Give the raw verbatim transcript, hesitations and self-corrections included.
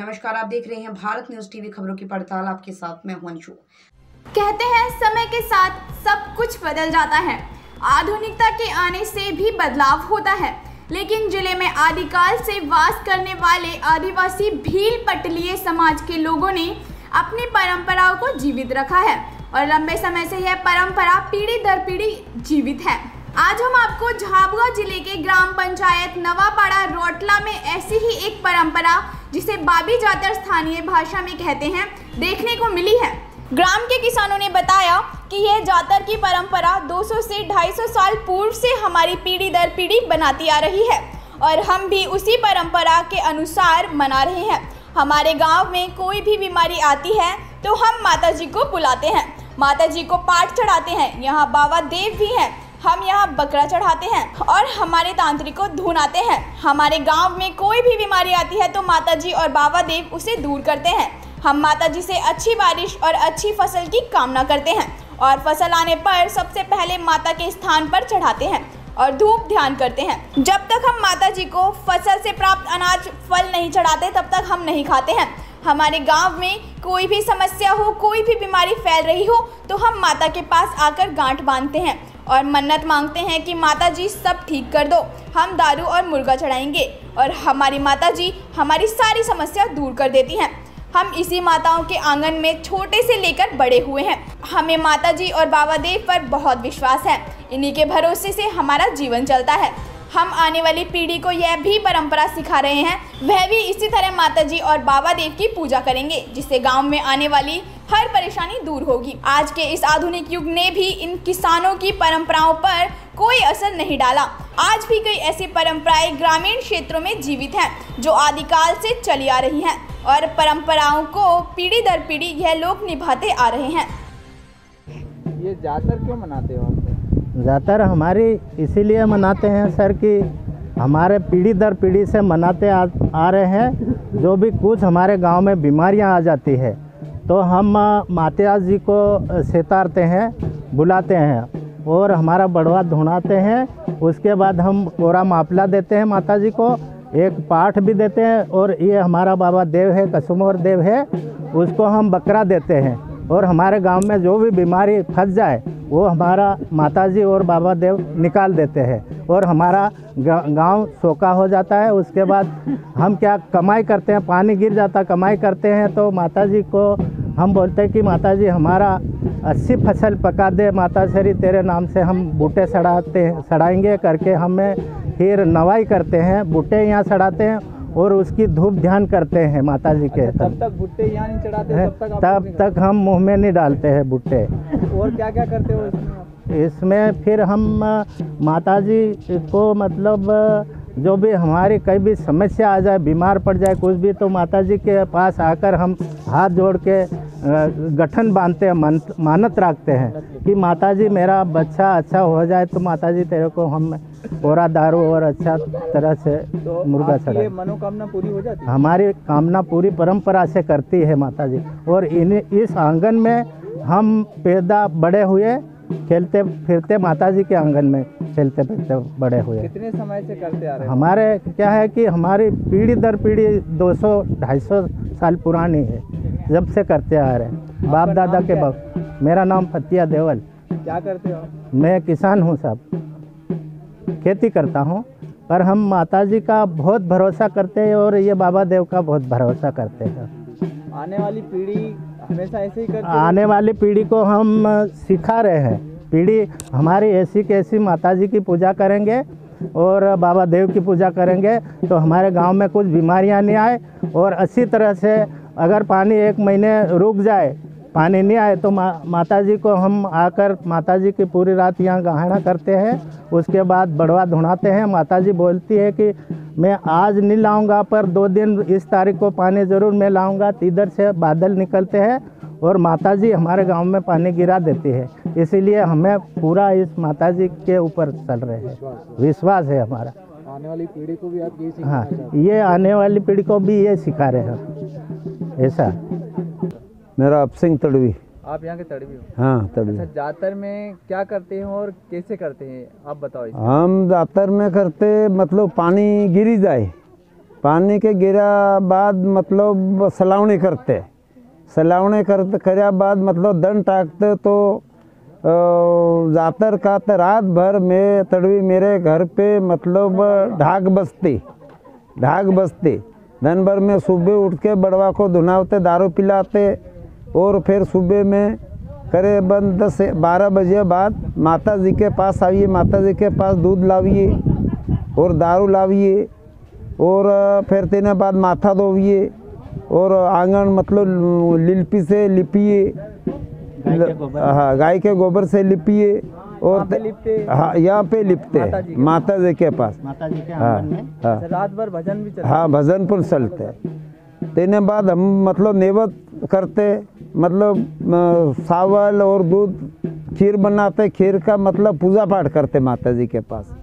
नमस्कार, आप देख रहे हैं भारत न्यूज टीवी, खबरों की पड़ताल। आपके साथ मैं हूं। कहते हैं समय के साथ सब कुछ बदल जाता है, आधुनिकता के आने से भी बदलाव होता है, लेकिन जिले में आदिकाल से वास करने वाले आदिवासी भील पटलीय समाज के लोगों ने अपनी परंपराओं को जीवित रखा है और लंबे समय से यह परंपरा पीढ़ी दर पीढ़ी जीवित है। आज हम आपको झाबुआ जिले के ग्राम पंचायत नवापाड़ा रोटला में ऐसी ही एक परंपरा, जिसे बाबी जातर स्थानीय भाषा में कहते हैं, देखने को मिली है। ग्राम के किसानों ने बताया कि यह जातर की परंपरा दो सौ से ढाई सौ साल पूर्व से हमारी पीढ़ी दर पीढ़ी बनाती आ रही है और हम भी उसी परंपरा के अनुसार मना रहे हैं। हमारे गांव में कोई भी बीमारी आती है तो हम माता जी को बुलाते हैं, माता जी को पाठ चढ़ाते हैं। यहाँ बाबा देव भी हैं, हम यहाँ बकरा चढ़ाते हैं और हमारे तांत्रिक को धुनाते हैं। हमारे गांव में कोई भी बीमारी आती है तो माता जी और बाबा देव उसे दूर करते हैं। हम माता जी से अच्छी बारिश और अच्छी फसल की कामना करते हैं और फसल आने पर सबसे पहले माता के स्थान पर चढ़ाते हैं और धूप ध्यान करते हैं। जब तक हम माता जी को फसल से प्राप्त अनाज फल नहीं चढ़ाते तब तक हम नहीं खाते हैं। हमारे गांव में कोई भी समस्या हो, कोई भी बीमारी फैल रही हो तो हम माता के पास आकर गांठ बांधते हैं और मन्नत मांगते हैं कि माता जी सब ठीक कर दो, हम दारू और मुर्गा चढ़ाएंगे और हमारी माता जी हमारी सारी समस्या दूर कर देती हैं। हम इसी माताओं के आंगन में छोटे से लेकर बड़े हुए हैं। हमें माता जी और बाबा देव पर बहुत विश्वास है, इन्हीं के भरोसे से हमारा जीवन चलता है। हम आने वाली पीढ़ी को यह भी परंपरा सिखा रहे हैं, वह भी इसी तरह माता जी और बाबा देव की पूजा करेंगे, जिससे गांव में आने वाली हर परेशानी दूर होगी। आज के इस आधुनिक युग ने भी इन किसानों की परंपराओं पर कोई असर नहीं डाला। आज भी कई ऐसी परंपराएं ग्रामीण क्षेत्रों में जीवित हैं जो आदिकाल से चली आ रही हैं और परंपराओं को पीढ़ी दर पीढ़ी यह लोग निभाते आ रहे हैं। ये जातर क्यों मनाते हो आप? ज़्यादातर हमारी इसीलिए मनाते हैं सर कि हमारे पीढ़ी दर पीढ़ी से मनाते आ, आ रहे हैं। जो भी कुछ हमारे गांव में बीमारियां आ जाती है तो हम माता जी को सितारते हैं, बुलाते हैं और हमारा बड़वा धुनाते हैं। उसके बाद हम कोरा मापला देते हैं माता जी को, एक पाठ भी देते हैं और ये हमारा बाबा देव है, कसुमोर देव है, उसको हम बकरा देते हैं। और हमारे गांव में जो भी बीमारी फंस जाए वो हमारा माताजी और बाबा देव निकाल देते हैं और हमारा गांव सोखा हो जाता है। उसके बाद हम क्या कमाई करते हैं, पानी गिर जाता कमाई करते हैं तो माताजी को हम बोलते हैं कि माताजी हमारा अच्छी फसल पका दे, माता श्री तेरे नाम से हम बूटे सड़ाते हैं, सड़ाएंगे करके हमें फिर नवाई करते हैं, बूटे यहाँ सड़ाते हैं और उसकी धूप ध्यान करते हैं माता जी के। अच्छा, तब तक भुट्टे यहाँ नहीं चढ़ाते हैं, तब तक तब तक हम मुंह में नहीं डालते हैं भुट्टे। और क्या क्या करते हो इसमें? इसमें फिर हम माता जी को मतलब जो भी हमारी कई भी समस्या आ जाए, बीमार पड़ जाए कुछ भी, तो माता जी के पास आकर हम हाथ जोड़ के गठन बांधते हैं, मानत रखते हैं कि माता जी मेरा बच्चा अच्छा हो जाए तो माता जी तेरे को हम कोरा दारू और अच्छा तरह से तो मुर्गा चढ़ाए। मनोकामना पूरी हो जाती है, हमारी कामना पूरी परंपरा से करती है माता जी। और इन इस आंगन में हम पैदा बड़े हुए, खेलते फिरते माता जी के आंगन में खेलते फिरते बड़े हुए। कितने समय से करते आ रहे हैं? हमारे क्या है कि हमारी पीढ़ी दर पीढ़ी दो सौ ढाई सौ साल पुरानी है, जब से करते आ रहे हैं बाप दादा के बाप। मेरा नाम फतिया देवल। क्या करते हो? मैं किसान हूँ साहब, खेती करता हूं, पर हम माताजी का बहुत भरोसा करते हैं और ये बाबा देव का बहुत भरोसा करते हैं। आने वाली पीढ़ी हमेशा ऐसे ही करती है। आने वाली पीढ़ी को हम सिखा रहे हैं, पीढ़ी हमारी ऐसी कैसी माताजी की पूजा करेंगे और बाबा देव की पूजा करेंगे तो हमारे गांव में कुछ बीमारियां नहीं आए। और अच्छी तरह से अगर पानी एक महीने रुक जाए, पानी नहीं आए तो मा, माता जी को हम आकर माता जी की पूरी रात यहाँ गहाना करते हैं। उसके बाद बड़वा धुनाते हैं। माता जी बोलती है कि मैं आज नहीं लाऊंगा पर दो दिन इस तारीख को पानी ज़रूर मैं लाऊंगा। इधर से बादल निकलते हैं और माता जी हमारे गांव में पानी गिरा देती है। इसीलिए हमें पूरा इस माता जी के ऊपर चल रहे हैं, विश्वास है हमारा। आने वाली पीढ़ी को भी आप ये सिखा? हाँ, ये आने वाली पीढ़ी को भी ये सिखा रहे हैं। ऐसा मेरा अपसिंह तड़वी। आप यहाँ के तड़वी हो? हाँ, तड़वी। अच्छा, जातर में क्या करते हैं और कैसे करते हैं, आप बताओ। हम जातर में करते मतलब पानी गिरी जाए, पानी के गिरा बाद मतलब सलावने करते सलावने करते करा बाद मतलब दन टाकते तो जातर का तो रात भर में तड़वी मेरे घर पे मतलब ढाक बसती ढाक बसती दिन भर में सुबह उठ के बड़वा को धुनावते दारू पिलाते और फिर सुबह में करीबन दस बारह बजे बाद माता जी के पास आइए, माता जी के पास दूध लाविए और दारू लाविए और फिर तेने बाद माथा धोविए और आंगन मतलब लिपि से लिपिए, हाँ गाय के गोबर से लिपिए और हाँ यहाँ पे लिपते माता जी के पास, हाँ हाँ रात भर भजन भी चलता, हाँ भजन पर चलते। तेने बाद हम मतलब नेवत करते मतलब चावल और दूध खीर बनाते, खीर का मतलब पूजा पाठ करते माता जी के पास।